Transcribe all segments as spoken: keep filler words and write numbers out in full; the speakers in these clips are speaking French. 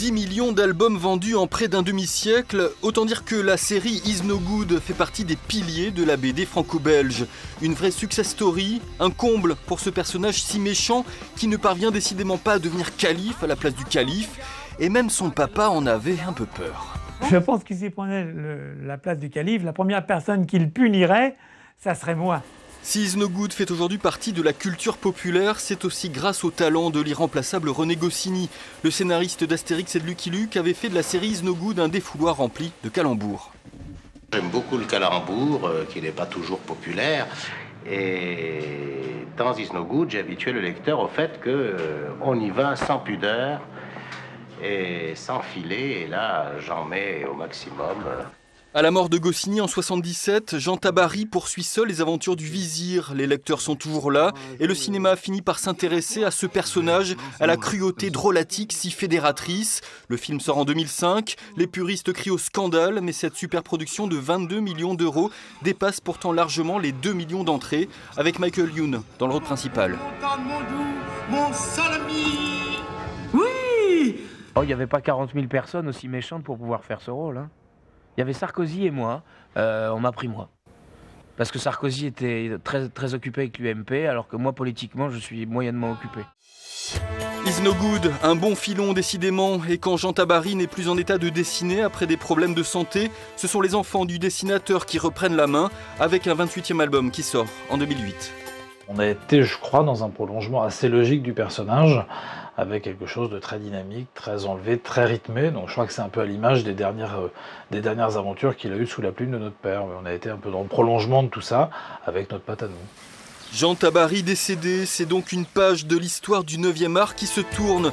dix millions d'albums vendus en près d'un demi-siècle, autant dire que la série Iznogoud fait partie des piliers de la B D franco-belge. Une vraie success story, un comble pour ce personnage si méchant qui ne parvient décidément pas à devenir calife à la place du calife, et même son papa en avait un peu peur. Je pense qu'il s'y prenait le, la place du calife, la première personne qu'il punirait, ça serait moi. Si Iznogoud fait aujourd'hui partie de la culture populaire, c'est aussi grâce au talent de l'irremplaçable René Goscinny. Le scénariste d'Astérix et de Lucky Luke avait fait de la série Iznogoud un défouloir rempli de calembours. J'aime beaucoup le calembour, euh, qui n'est pas toujours populaire. Et dans Iznogoud, j'ai habitué le lecteur au fait qu'on euh, y va sans pudeur et sans filet. Et là, j'en mets au maximum. Euh. À la mort de Goscinny en soixante-dix-sept, Jean Tabary poursuit seul les aventures du vizir. Les lecteurs sont toujours là et le cinéma a fini par s'intéresser à ce personnage, à la cruauté drôlatique si fédératrice. Le film sort en deux mille cinq, les puristes crient au scandale, mais cette superproduction de vingt-deux millions d'euros dépasse pourtant largement les deux millions d'entrées, avec Michaël Youn dans le rôle principal. Oui ! Oh, il n'y avait pas quarante mille personnes aussi méchantes pour pouvoir faire ce rôle, hein. Il y avait Sarkozy et moi, euh, on m'a pris moi. Parce que Sarkozy était très, très occupé avec l'U M P, alors que moi, politiquement, je suis moyennement occupé. Iznogoud, un bon filon décidément, et quand Jean Tabary n'est plus en état de dessiner après des problèmes de santé, ce sont les enfants du dessinateur qui reprennent la main avec un vingt-huitième album qui sort en deux mille huit. On a été, je crois, dans un prolongement assez logique du personnage, avec quelque chose de très dynamique, très enlevé, très rythmé. Donc je crois que c'est un peu à l'image des dernières, euh, des dernières aventures qu'il a eues sous la plume de notre père. Mais on a été un peu dans le prolongement de tout ça, avec notre patte à nous. Jean Tabary décédé, c'est donc une page de l'histoire du neuvième art qui se tourne.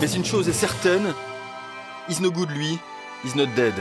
Mais une chose est certaine, Iznogoud, lui, is not dead.